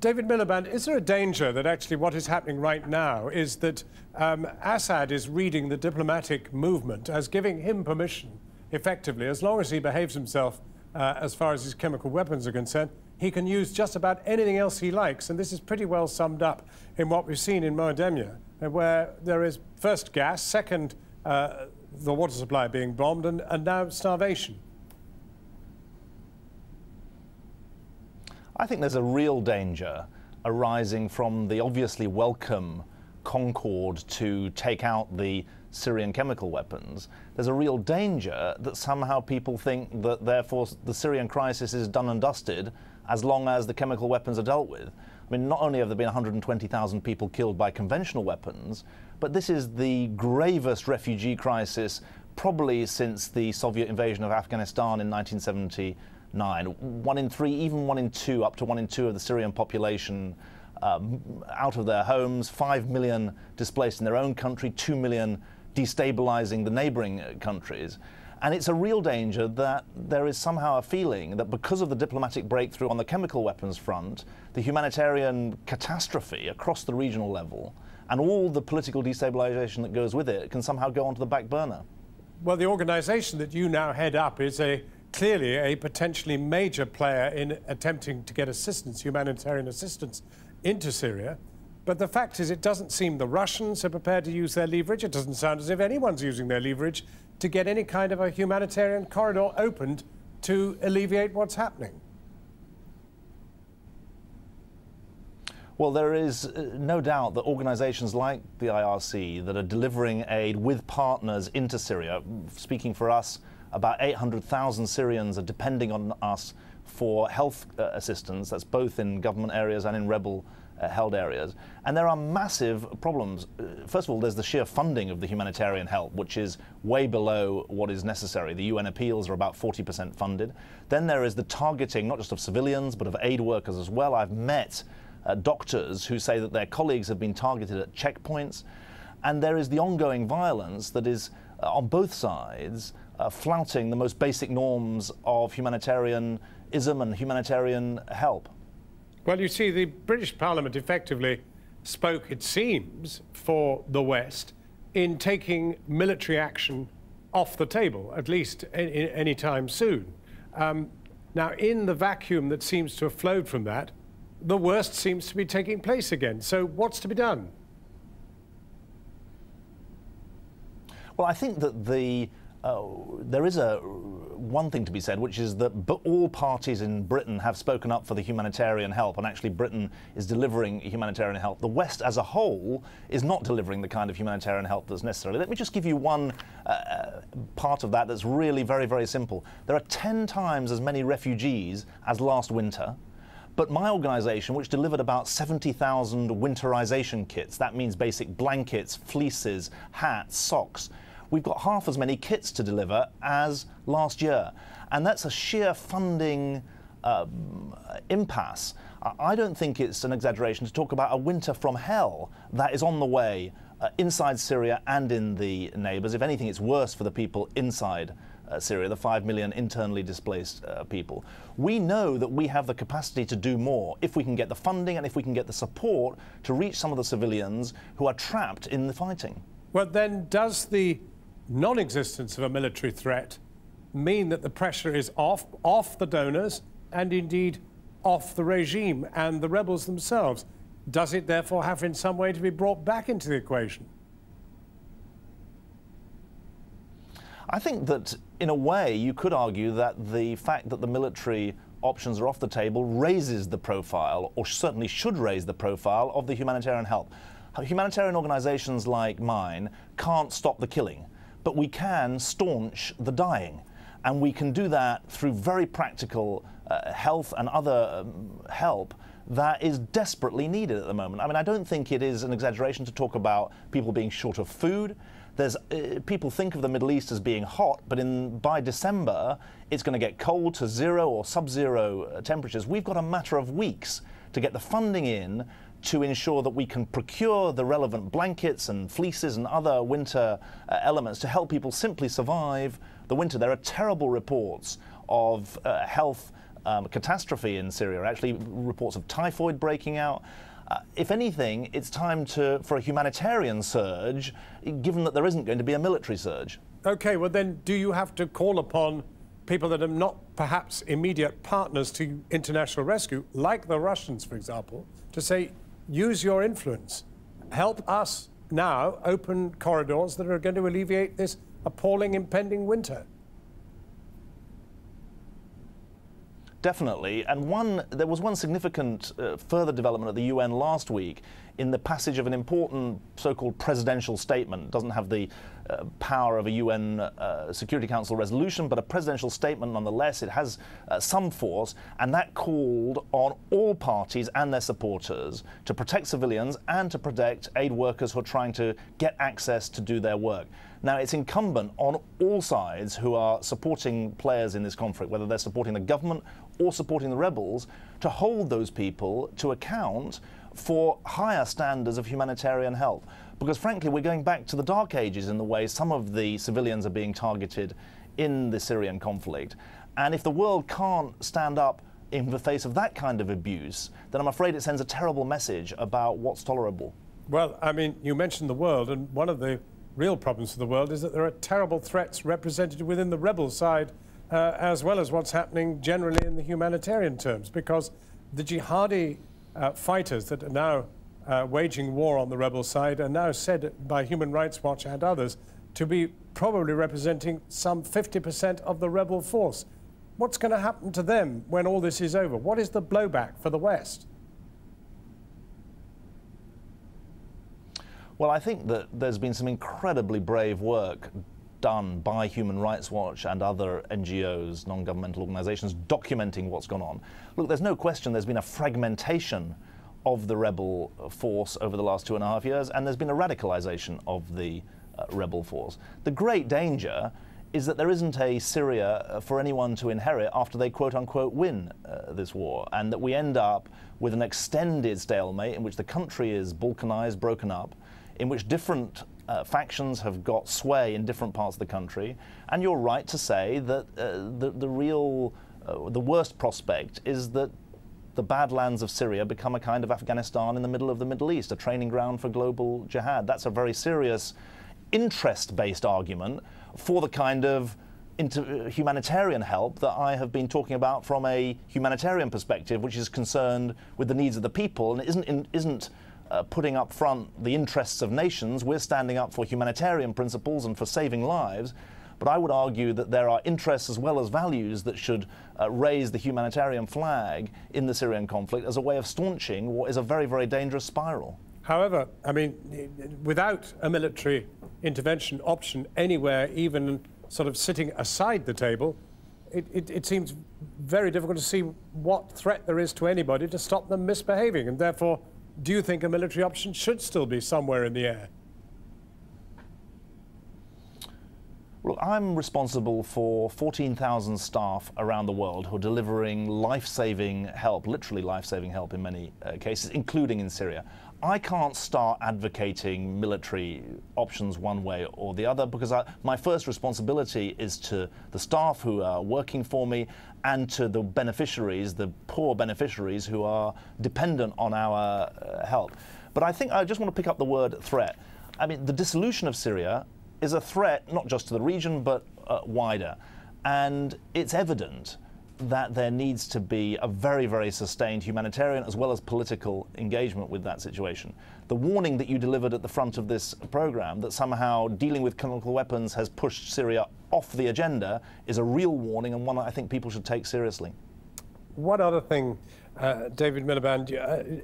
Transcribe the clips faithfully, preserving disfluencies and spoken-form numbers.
David Miliband, is there a danger that actually what is happening right now is that um, Assad is reading the diplomatic movement as giving him permission, effectively, as long as he behaves himself uh, as far as his chemical weapons are concerned, he can use just about anything else he likes? And this is pretty well summed up in what we've seen in Mohademya, where there is first gas, second uh, the water supply being bombed, and, and now starvation. I think there's a real danger arising from the obviously welcome concord to take out the Syrian chemical weapons. There's a real danger that somehow people think that therefore the Syrian crisis is done and dusted as long as the chemical weapons are dealt with. I mean, not only have there been one hundred twenty thousand people killed by conventional weapons, but this is the gravest refugee crisis probably since the Soviet invasion of Afghanistan in nineteen seventy-nine. One in three, even one in two, up to one in two of the Syrian population um, out of their homes, five million displaced in their own country, two million destabilizing the neighboring countries. And it's a real danger that there is somehow a feeling that because of the diplomatic breakthrough on the chemical weapons front, the humanitarian catastrophe across the regional level, and all the political destabilization that goes with it, can somehow go onto the back burner. Well, the organization that you now head up is a clearly a potentially major player in attempting to get assistance, humanitarian assistance, into Syria. But the fact is, it doesn't seem the Russians are prepared to use their leverage. It doesn't sound as if anyone's using their leverage to get any kind of a humanitarian corridor opened to alleviate what's happening. Well, there is no doubt that organizations like the I R C that are delivering aid with partners into Syria, speaking for us, about eight hundred thousand Syrians are depending on us for health uh, assistance. That's both in government areas and in rebel-held uh, areas. And there are massive problems. First of all, there's the sheer funding of the humanitarian help, which is way below what is necessary. The U N appeals are about forty percent funded. Then there is the targeting, not just of civilians, but of aid workers as well. I've met uh, doctors who say that their colleagues have been targeted at checkpoints. And there is the ongoing violence that is uh, on both sides, Uh, flouting the most basic norms of humanitarianism and humanitarian help. Well, you see, the British Parliament effectively spoke, it seems, for the West in taking military action off the table, at least any, any time soon. Um, now, in the vacuum that seems to have flowed from that, the worst seems to be taking place again. So what's to be done? Well, I think that the Uh, there is a, one thing to be said, which is that all parties in Britain have spoken up for the humanitarian help, and actually Britain is delivering humanitarian help. The West as a whole is not delivering the kind of humanitarian help that's necessary. Let me just give you one uh, part of that that's really very, very simple. There are ten times as many refugees as last winter. But my organisation, which delivered about seventy thousand winterisation kits, that means basic blankets, fleeces, hats, socks, we've got half as many kits to deliver as last year. And that's a sheer funding uh, impasse. I don't think it's an exaggeration to talk about a winter from hell that is on the way uh, inside Syria and in the neighbours. If anything, it's worse for the people inside uh, Syria, the five million internally displaced uh, people. We know that we have the capacity to do more if we can get the funding and if we can get the support to reach some of the civilians who are trapped in the fighting. Well, then does the non-existence of a military threat mean that the pressure is off, off the donors and indeed off the regime and the rebels themselves? Does it therefore have in some way to be brought back into the equation? I think that in a way you could argue that the fact that the military options are off the table raises the profile, or certainly should raise the profile, of the humanitarian help. Humanitarian organisations like mine can't stop the killing, but we can staunch the dying. And we can do that through very practical uh, health and other um, help that is desperately needed at the moment. I mean, I don't think it is an exaggeration to talk about people being short of food. There's, uh, people think of the Middle East as being hot, but in, by December, it's going to get cold to zero or sub-zero temperatures. We've got a matter of weeks to get the funding in to ensure that we can procure the relevant blankets and fleeces and other winter uh, elements to help people simply survive the winter. There are terrible reports of uh, health um, catastrophe in Syria, actually reports of typhoid breaking out. Uh, if anything, it's time to, for a humanitarian surge, given that there isn't going to be a military surge. OK, well then, do you have to call upon people that are not perhaps immediate partners to international rescue, like the Russians, for example, to say, use your influence, help us now open corridors that are going to alleviate this appalling impending winter? Definitely. And one, there was one significant uh, further development at the U N last week in the passage of an important so-called presidential statement. It doesn't have the uh, power of a U N uh, Security Council resolution, but a presidential statement nonetheless. It has uh, some force, and that called on all parties and their supporters to protect civilians and to protect aid workers who are trying to get access to do their work. Now, it's incumbent on all sides who are supporting players in this conflict, whether they're supporting the government or supporting the rebels, to hold those people to account for higher standards of humanitarian help. Because, frankly, we're going back to the Dark Ages in the way some of the civilians are being targeted in the Syrian conflict. And if the world can't stand up in the face of that kind of abuse, then I'm afraid it sends a terrible message about what's tolerable. Well, I mean, you mentioned the world, and one of the real problems for the world is that there are terrible threats represented within the rebel side, uh, as well as what's happening generally in the humanitarian terms, because the jihadi uh, fighters that are now uh, waging war on the rebel side are now said by Human Rights Watch and others to be probably representing some fifty percent of the rebel force. What's going to happen to them when all this is over? What is the blowback for the West? Well, I think that there's been some incredibly brave work done by Human Rights Watch and other N G Os, non-governmental organisations, documenting what's gone on. Look, there's no question there's been a fragmentation of the rebel force over the last two and a half years, and there's been a radicalisation of the uh, rebel force. The great danger is that there isn't a Syria for anyone to inherit after they quote-unquote win uh, this war, and that we end up with an extended stalemate in which the country is balkanised, broken up, in which different uh, factions have got sway in different parts of the country. And you're right to say that uh, the, the real, uh, the worst prospect is that the badlands of Syria become a kind of Afghanistan in the middle of the Middle East, a training ground for global jihad. That's a very serious interest-based argument for the kind of inter humanitarian help that I have been talking about from a humanitarian perspective, which is concerned with the needs of the people and isn't, in, isn't Uh, putting up front the interests of nations. We're standing up for humanitarian principles and for saving lives. But I would argue that there are interests as well as values that should uh, raise the humanitarian flag in the Syrian conflict as a way of staunching what is a very, very dangerous spiral. However, I mean, without a military intervention option anywhere, even sort of sitting aside the table, it, it, it seems very difficult to see what threat there is to anybody to stop them misbehaving, and therefore, do you think a military option should still be somewhere in the air? Well, I'm responsible for fourteen thousand staff around the world who are delivering life-saving help, literally life-saving help in many uh, cases, including in Syria. I can't start advocating military options one way or the other because I, my first responsibility is to the staff who are working for me and to the beneficiaries, the poor beneficiaries who are dependent on our uh, help. But I think I just want to pick up the word threat. I mean, the dissolution of Syria is a threat not just to the region but uh, wider, and it's evident that there needs to be a very, very sustained humanitarian as well as political engagement with that situation. The warning that you delivered at the front of this programme that somehow dealing with chemical weapons has pushed Syria off the agenda is a real warning and one that I think people should take seriously. One other thing, uh, David Miliband, uh,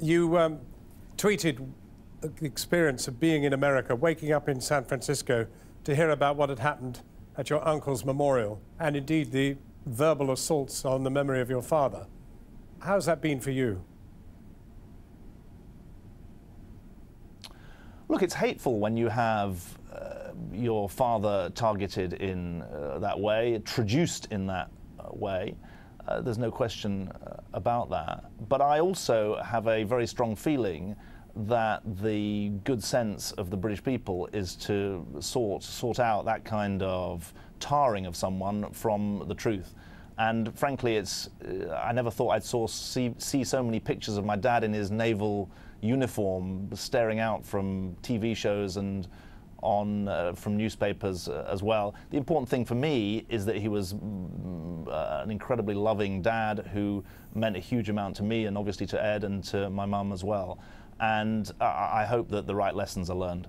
you um, tweeted the experience of being in America, waking up in San Francisco to hear about what had happened at your uncle's memorial, and indeed the verbal assaults on the memory of your father. How's that been for you? Look, it's hateful when you have uh, your father targeted in uh, that way, traduced in that uh, way. Uh, there's no question uh, about that. But I also have a very strong feeling that the good sense of the British people is to sort, sort out that kind of tarring of someone from the truth. And frankly, it's uh, I never thought I'd saw, see, see so many pictures of my dad in his naval uniform staring out from T V shows and on uh, from newspapers uh, as well. The important thing for me is that he was mm, uh, an incredibly loving dad who meant a huge amount to me and obviously to Ed and to my mum as well. And I, I hope that the right lessons are learned.